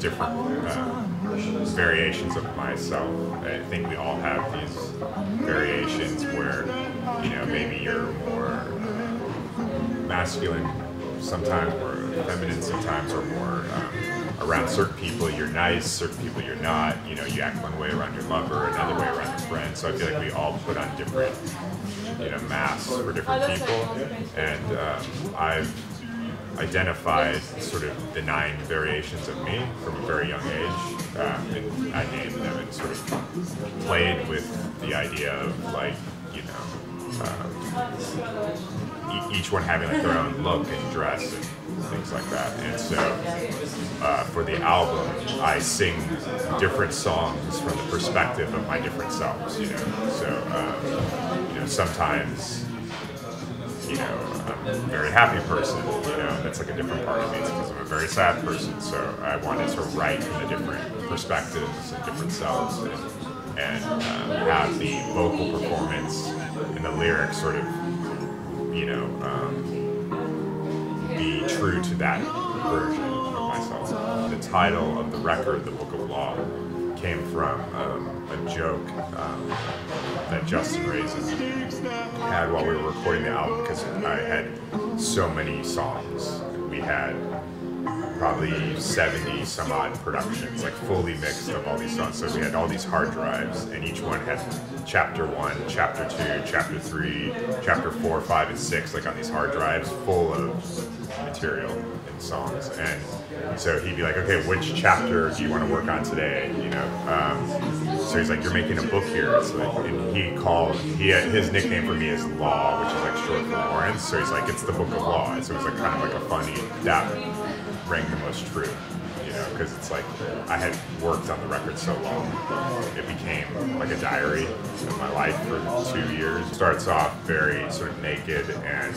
just different variations of myself. I think we all have these variations where, you know, maybe you're more masculine sometimes, or feminine sometimes, or more around certain people you're nice, certain people you're not. You know, you act one way around your lover, another way around your friend. So I feel like we all put on different, you know, masks for different people. And I've identified sort of the 9 variations of me from a very young age, and I named them and sort of played with the idea of, like, you know, each one having like their own look and dress and things like that. And so for the album, I sing different songs from the perspective of my different selves, you know. So you know, sometimes, you know, I'm a very happy person, you know, that's like a different part of me, because I'm a very sad person, so I wanted to write from the different perspectives and different selves, and have the vocal performance and the lyrics sort of, you know, be true to that version of myself. The title of the record, The Book of Law, came from a joke that Justin Raisin had while we were recording the album, because I had so many songs. We had probably 70 some odd productions, like fully mixed of all these songs. So we had all these hard drives, and each one had chapter 1, chapter 2, chapter 3, chapter 4, 5, and 6, like on these hard drives full of material and songs. And so he'd be like, okay, which chapter do you want to work on today? You know, so he's like, you're making a book here. It's like, and his nickname for me is Law, which is like short for Lawrence. So he's like, it's the Book of Law. And so it's like kind of like a funny, that rang the most true, you know, because it's like I had worked on the record so long, it became like a diary of my life for 2 years. It starts off very sort of naked, and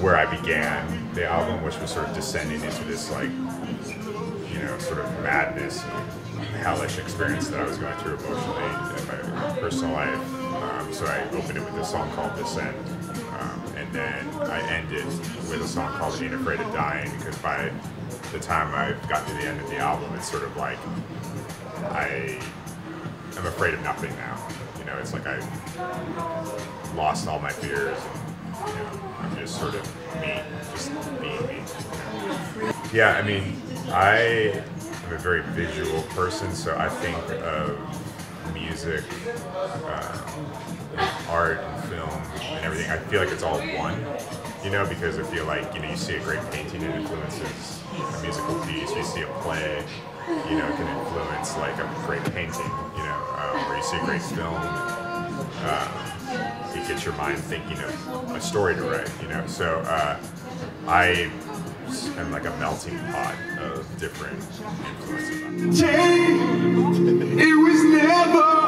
where I began the album, which was sort of descending into this, like, you know, sort of madness, hellish experience that I was going through emotionally in my personal life. So I opened it with a song called Descend, and then I ended with a song called Ain't Afraid of Dying, because by the time I got to the end of the album, it's sort of like, I'm afraid of nothing now. You know, it's like I lost all my fears, and, you know, I'm just sort of me, just being me. Yeah, I mean, I am a very visual person, so I think of music, art, and film, and everything. I feel like it's all one, you know, because I feel like, you know, you see a great painting, it influences a musical piece. You see a play, you know, it can influence like a great painting, you know, or you see a great film, it gets your mind thinking of a story to write, you know. So I'm like a melting pot of different influences. It was never